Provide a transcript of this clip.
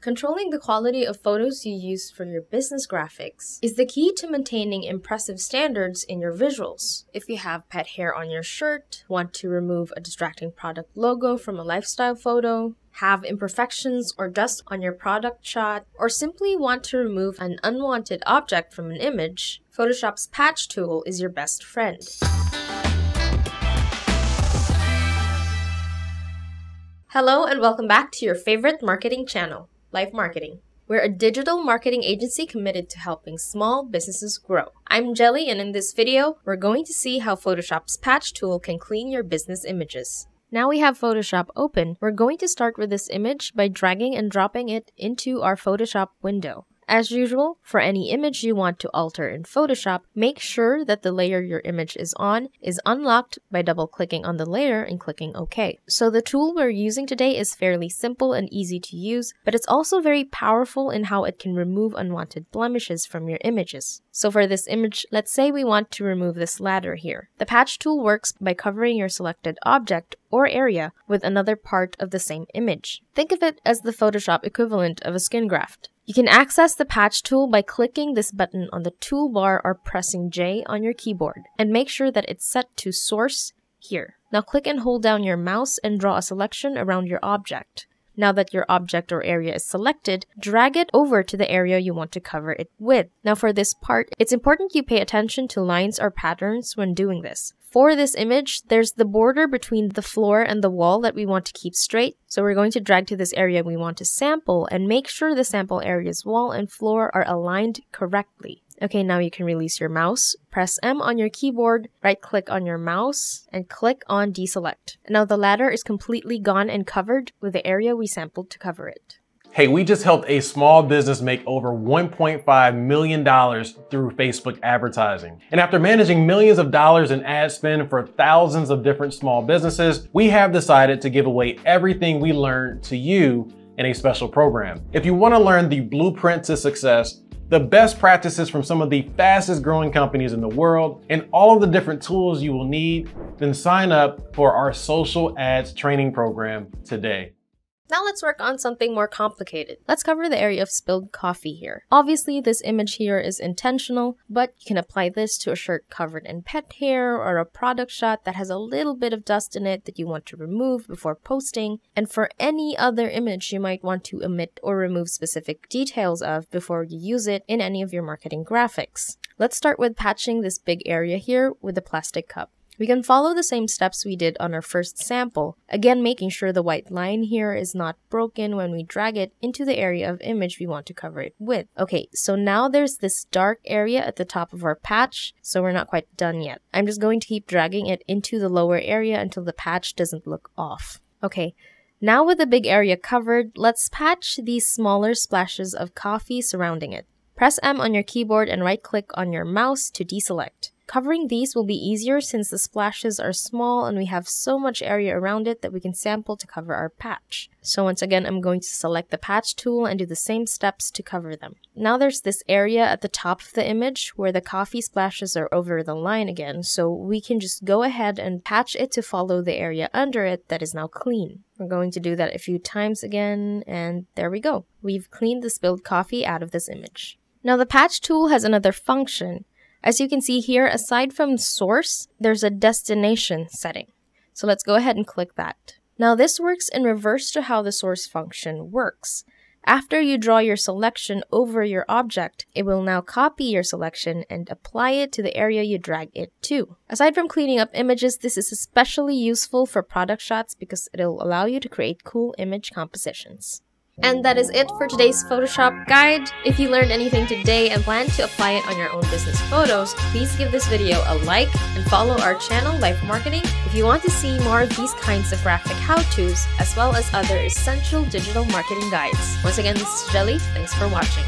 Controlling the quality of photos you use for your business graphics is the key to maintaining impressive standards in your visuals. If you have pet hair on your shirt, want to remove a distracting product logo from a lifestyle photo, have imperfections or dust on your product shot, or simply want to remove an unwanted object from an image, Photoshop's Patch Tool is your best friend. Hello and welcome back to your favorite marketing channel, LYFE Marketing. We're a digital marketing agency committed to helping small businesses grow. I'm Jelly, and in this video, we're going to see how Photoshop's Patch Tool can clean your business images. Now we have Photoshop open, we're going to start with this image by dragging and dropping it into our Photoshop window. As usual, for any image you want to alter in Photoshop, make sure that the layer your image is on is unlocked by double-clicking on the layer and clicking OK. So the tool we're using today is fairly simple and easy to use, but it's also very powerful in how it can remove unwanted blemishes from your images. So for this image, let's say we want to remove this ladder here. The Patch Tool works by covering your selected object or area with another part of the same image. Think of it as the Photoshop equivalent of a skin graft. You can access the Patch Tool by clicking this button on the toolbar or pressing J on your keyboard, and make sure that it's set to Source here. Now click and hold down your mouse and draw a selection around your object. Now that your object or area is selected, drag it over to the area you want to cover it with. Now for this part, it's important you pay attention to lines or patterns when doing this. For this image, there's the border between the floor and the wall that we want to keep straight, so we're going to drag to this area we want to sample and make sure the sample area's wall and floor are aligned correctly. Okay, now you can release your mouse, press M on your keyboard, right-click on your mouse, and click on Deselect. Now the ladder is completely gone and covered with the area we sampled to cover it. Hey, we just helped a small business make over $1.5 million through Facebook advertising. And after managing millions of dollars in ad spend for thousands of different small businesses, we have decided to give away everything we learned to you in a special program. If you want to learn the blueprint to success, the best practices from some of the fastest growing companies in the world, and all of the different tools you will need, then sign up for our social ads training program today. Now let's work on something more complicated. Let's cover the area of spilled coffee here. Obviously, this image here is intentional, but you can apply this to a shirt covered in pet hair or a product shot that has a little bit of dust in it that you want to remove before posting, and for any other image you might want to omit or remove specific details of before you use it in any of your marketing graphics. Let's start with patching this big area here with a plastic cup. We can follow the same steps we did on our first sample, again making sure the white line here is not broken when we drag it into the area of image we want to cover it with. Okay, so now there's this dark area at the top of our patch, so we're not quite done yet. I'm just going to keep dragging it into the lower area until the patch doesn't look off. Okay. Now with the big area covered, let's patch these smaller splashes of coffee surrounding it. Press M on your keyboard and right-click on your mouse to deselect. Covering these will be easier since the splashes are small and we have so much area around it that we can sample to cover our patch. So once again, I'm going to select the Patch Tool and do the same steps to cover them. Now there's this area at the top of the image where the coffee splashes are over the line again, so we can just go ahead and patch it to follow the area under it that is now clean. We're going to do that a few times again, and there we go. We've cleaned the spilled coffee out of this image. Now the Patch Tool has another function. As you can see here, aside from source, there's a destination setting. So let's go ahead and click that. Now this works in reverse to how the source function works. After you draw your selection over your object, it will now copy your selection and apply it to the area you drag it to. Aside from cleaning up images, this is especially useful for product shots because it'll allow you to create cool image compositions. And that is it for today's Photoshop guide. If you learned anything today and plan to apply it on your own business photos, please give this video a like and follow our channel, LYFE Marketing, if you want to see more of these kinds of graphic how-tos, as well as other essential digital marketing guides. Once again, this is Jelly. Thanks for watching.